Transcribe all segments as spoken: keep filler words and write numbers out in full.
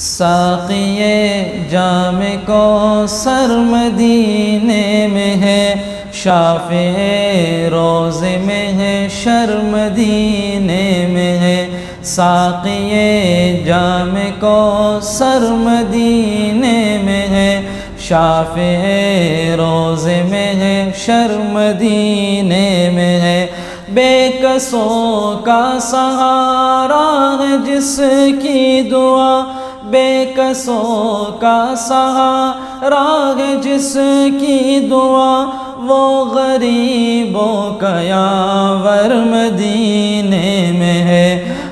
साक़िए जाम कौसर मदीने में है, शाफ़िए रोज़े में है, शर मदीने में है। साक़िए जाम कौसर मदीने में है, शाफ़िए रोज़े में है, शर मदीने में है। बेकसों का सहारा है जिसकी दुआ, बेकसों का सहारा है जिसकी दुआ, वो गरीबों का यावर मदीने में है,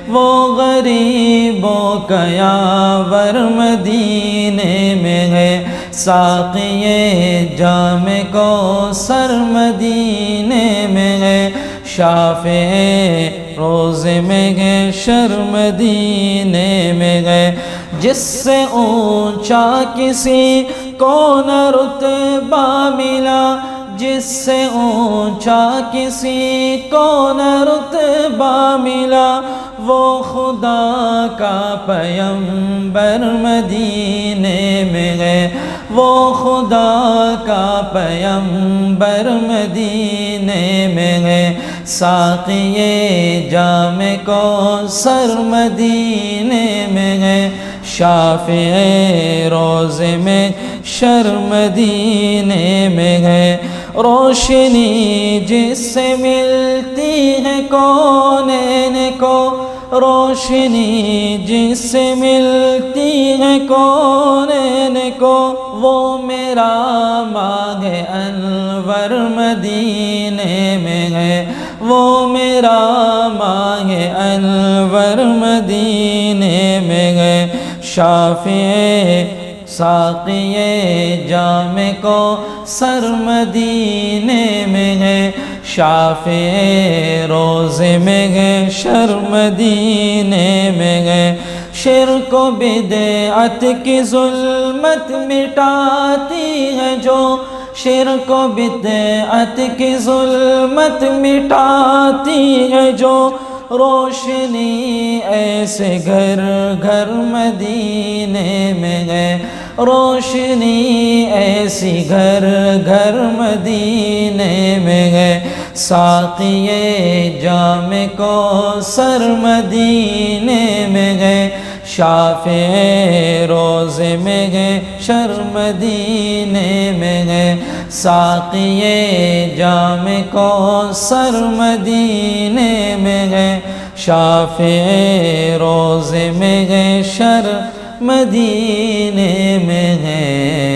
वो गरीबों का यावर मदीने में है। साक़िए जाम कौसर मदीने में है, शाफ़िए रोज़े में है, शर मदीने में है। जिससे ऊंचा किसी को न रुतबा मिला, जिससे ऊंचा किसी को न रुतबा मिला, वो खुदा का पैगंबर मदीने में है, वो खुदा का पैगंबर मदीने में है। साक़िए जाम कौसर मदीने में है, शाफ़िए रोज़े में, शर मदीने में है। रोशनी जिससे मिलती है कौनैन को, रोशनी जिससे मिलती है कौनैन को, वो मेरा माघे अनवर मदीने में है, वो मेरा माघे अनवर मदीने में है। शाफ़िए साक़िए जाम कौसर मदीने में है, शाफ़िए रोज़े में है, शर मदीने में है। शिर्क व बिदअत की ज़ुल्मत मिटाती है जो, शिर्क व बिदअत की ज़ुल्मत मिटाती है जो, रोशनी ऐसे घर घर मदीने में है, रोशनी ऐसी घर घर मदीने में है। साक़िए जाम कौसर मदीने में है, शाफ़िए रोज़े में है, शर मदीने में है। साक़िए जाम कौसर मदीने में है, शाफ़िए रोज़े में है, शर मदीने में है।